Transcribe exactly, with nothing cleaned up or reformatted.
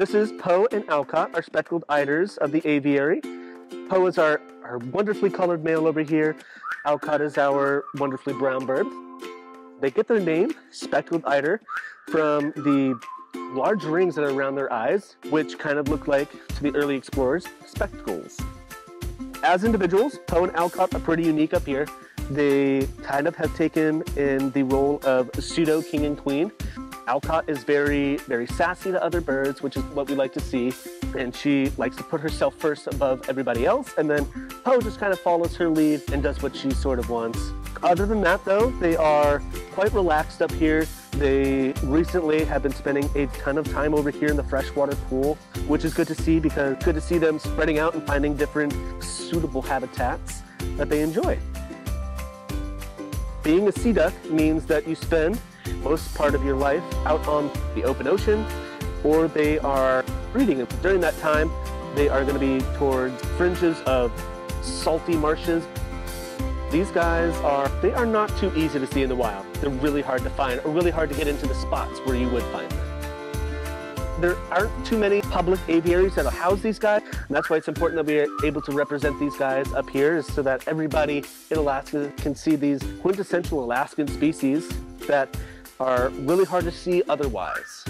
This is Poe and Alcott, our spectacled eiders of the aviary. Poe is our, our wonderfully colored male over here. Alcott is our wonderfully brown bird. They get their name, spectacled eider, from the large rings that are around their eyes, which kind of look like, to the early explorers, spectacles. As individuals, Poe and Alcott are pretty unique up here. They kind of have taken in the role of pseudo king and queen. Alcott is very, very sassy to other birds, which is what we like to see. And she likes to put herself first above everybody else. And then Poe just kind of follows her lead and does what she sort of wants. Other than that, though, they are quite relaxed up here. They recently have been spending a ton of time over here in the freshwater pool, which is good to see because it's good to see them spreading out and finding different suitable habitats that they enjoy. Being a sea duck means that you spend most part of your life out on the open ocean, or they are breeding. During that time, they are going to be towards fringes of salty marshes. These guys are, they are not too easy to see in the wild. They're really hard to find, or really hard to get into the spots where you would find them. There aren't too many public aviaries that'll house these guys, and that's why it's important that we are able to represent these guys up here, is so that everybody in Alaska can see these quintessential Alaskan species that are really hard to see otherwise.